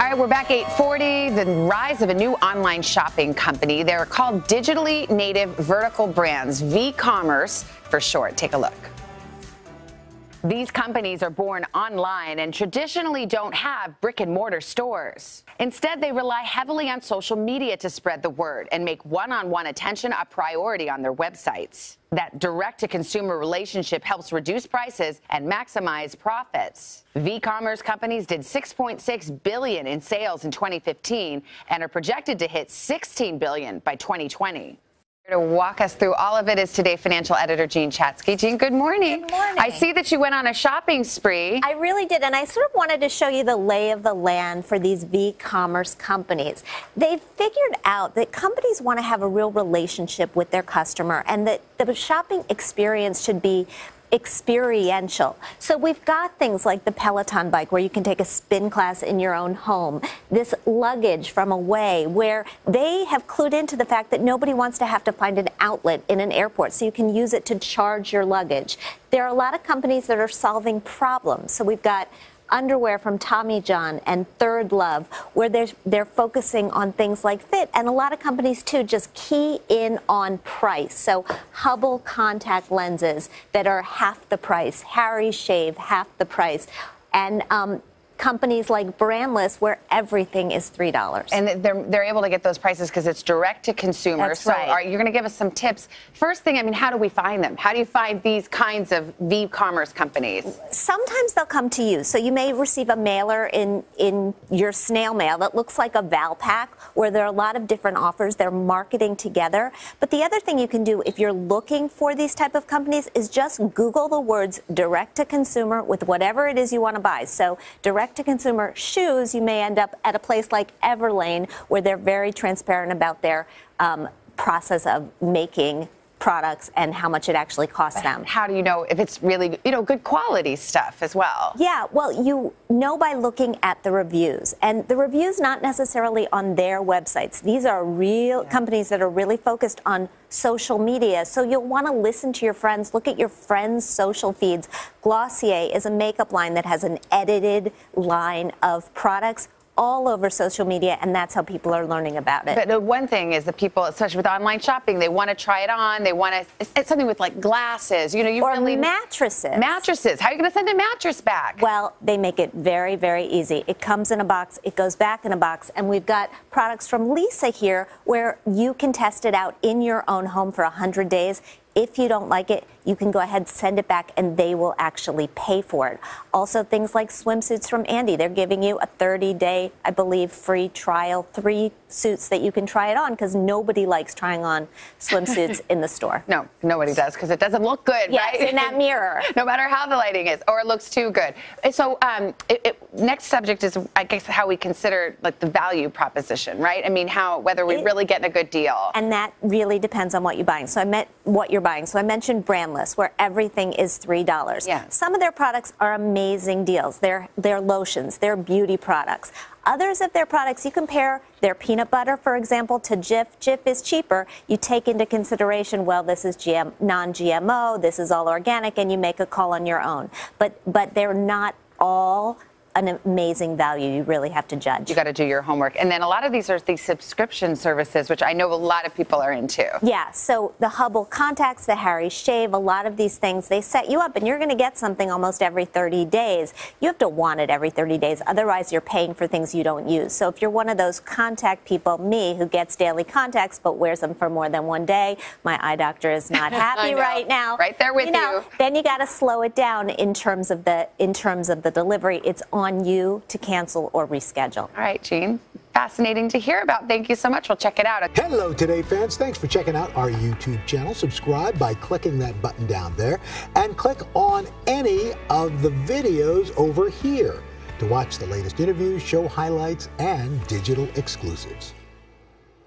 All right, we're back 8:40. The rise of a new online shopping company. They're called digitally native vertical brands, V-Commerce for short. Take a look. These companies are born online and traditionally don't have brick-and-mortar stores. Instead, they rely heavily on social media to spread the word and make one-on-one attention a priority on their websites. That direct-to-consumer relationship helps reduce prices and maximize profits. V-Commerce companies did $6.6 billion in sales in 2015 and are projected to hit $16 billion by 2020. To walk us through all of it is Today financial editor Jean Chatzky. Jean, good morning. Good morning. I see that you went on a shopping spree. I really did, and I sort of wanted to show you the lay of the land for these V-Commerce companies. They've figured out that companies want to have a real relationship with their customer and that the shopping experience should be experiential. So we've got things like the Peloton bike where you can take a spin class in your own home, this luggage from Away where they have clued into the fact that nobody wants to have to find an outlet in an airport, so you can use it to charge your luggage. There are a lot of companies that are solving problems. So we've got underwear from Tommy John and Third Love, where they're focusing on things like fit, and a lot of companies too just key in on price. So Hubble contact lenses that are half the price, Harry's shave half the price, and companies like Brandless where everything is $3. And they're able to get those prices because it's direct to consumers. That's right. So you're going to give us some tips. First thing, I mean, how do we find them? How do you find these kinds of V-Commerce companies? Sometimes they'll come to you. So you may receive a mailer in your snail mail that looks like a Valpak where there are a lot of different offers. They're marketing together. But the other thing you can do if you're looking for these type of companies is just Google the words direct to consumer with whatever it is you want to buy. So direct to consumer shoes, you may end up at a place like Everlane where they're very transparent about their process of making products and how much it actually costs them. How do you know if it's really, good quality stuff as well? Yeah, well, you know by looking at the reviews, and the reviews not necessarily on their websites. These are real companies that are really focused on social media, so you'll want to listen to your friends, look at your friends' social feeds. Glossier is a makeup line that has an edited line of products all over social media, and that's how people are learning about it. But one thing is that people, especially with online shopping, they want to try it on. They want to, it's something with like glasses, you or really mattresses. Mattresses. How are you going to send a mattress back? Well, they make it very, very easy. It comes in a box. It goes back in a box. And we've got products from Leesa here where you can test it out in your own home for 100 days. If you don't like it, you can go ahead, send it back, and they will actually pay for it. Also, things like swimsuits from Andy. They're giving you a 30-day, I believe, free trial, 3 suits that you can try it on because nobody likes trying on swimsuits in the store. No, nobody does because it doesn't look good, right? Yes, in that mirror. No matter how the lighting is, or it looks too good. So next subject is, I guess, how we consider like the value proposition, right? I mean, whether we're really getting a good deal. And that really depends on what you're buying. So I meant what you're buying. So I mentioned Brandless, where everything is $3. Yeah. Some of their products are amazing deals. They're lotions, they're beauty products. Others of their products, you compare their peanut butter, for example, to Jif. Jif is cheaper. You take into consideration, well, this is non-GMO, this is all organic, and you make a call on your own. But they're not all an amazing value. You really have to judge. You got to do your homework. And then a lot of these are these subscription services, which I know a lot of people are into. Yeah, so the Hubble contacts, the Harry's shave, a lot of these things, they set you up and you're going to get something almost every 30 days. You have to want it every 30 days. Otherwise, you're paying for things you don't use. So if you're one of those contact people, me, who gets daily contacts but wears them for more than one day, my eye doctor is not happy right now. Right there with you. Then you got to slow it down in terms of the delivery. It's on you to cancel or reschedule. All right, Jean. Fascinating to hear about. Thank you so much. We'll check it out. Hello, Today fans. Thanks for checking out our YouTube channel. Subscribe by clicking that button down there and click on any of the videos over here to watch the latest interviews, show highlights, and digital exclusives.